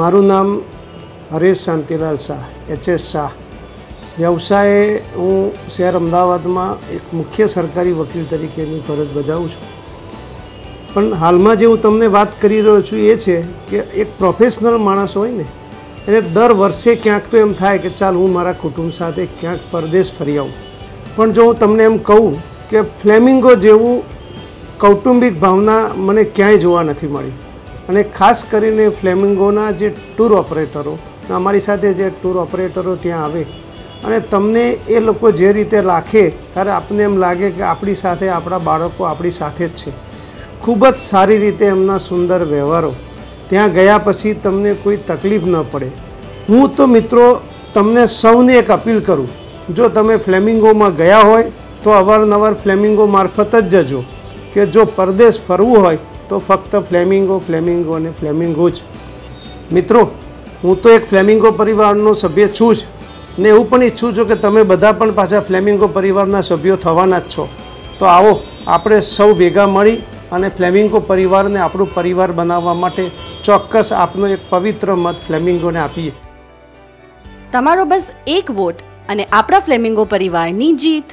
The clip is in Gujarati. મારું નામ હરેશ શાંતિલાલ શાહ એચએસ શાહ. વ્યવસાયે હું શહેર અમદાવાદમાં એક મુખ્ય સરકારી વકીલ તરીકેની ફરજ બજાવું છું. પણ હાલમાં જે હું તમને વાત કરી રહ્યો છું એ છે કે એક પ્રોફેશનલ માણસ હોય ને એને દર વર્ષે ક્યાંક તો એમ થાય કે ચાલ હું મારા કુટુંબ સાથે ક્યાંક પરદેશ ફરી આવું. પણ જો હું તમને એમ કહું કે ફ્લેમિંગો જેવું કૌટુંબિક ભાવના મને ક્યાંય જોવા નથી મળી. અને ખાસ કરીને ફ્લેમિંગોના જે ટૂર ઓપરેટરો, અમારી સાથે જે ટૂર ઓપરેટરો ત્યાં આવે અને તમને એ લોકો જે રીતે રાખે ત્યારે આપણને એમ લાગે કે આપણી સાથે આપણા બાળકો આપણી સાથે જ છે. ખૂબ જ સારી રીતે એમના સુંદર વ્યવહારો, ત્યાં ગયા પછી તમને કોઈ તકલીફ ન પડે. હું તો મિત્રો તમને સૌને એક અપીલ કરું, જો તમે ફ્લેમિંગોમાં ગયા હોય તો અવારનવાર ફ્લેમિંગો મારફત જ જજો, કે જો પરદેશ ફરવું હોય તો ફક્ત ફ્લેમિંગો અને ફ્લેમિંગો જ. મિત્રો, હું તો એક ફ્લેમિંગો પરિવારનો સભ્ય છું જ ને એવું પણ ઈચ્છું છું કે તમે બધા પણ પાછા ફ્લેમિંગો પરિવારના સભ્યો થવાના જ છો. તો આવો આપણે સૌ ભેગા મળી અને ફ્લેમિંગો પરિવારને આપણું પરિવાર બનાવવા માટે ચોક્કસ આપનો એક પવિત્ર મત ફ્લેમિંગોને આપીએ. તમારો બસ એક વોટ અને આપણા ફ્લેમિંગો પરિવારની જીત.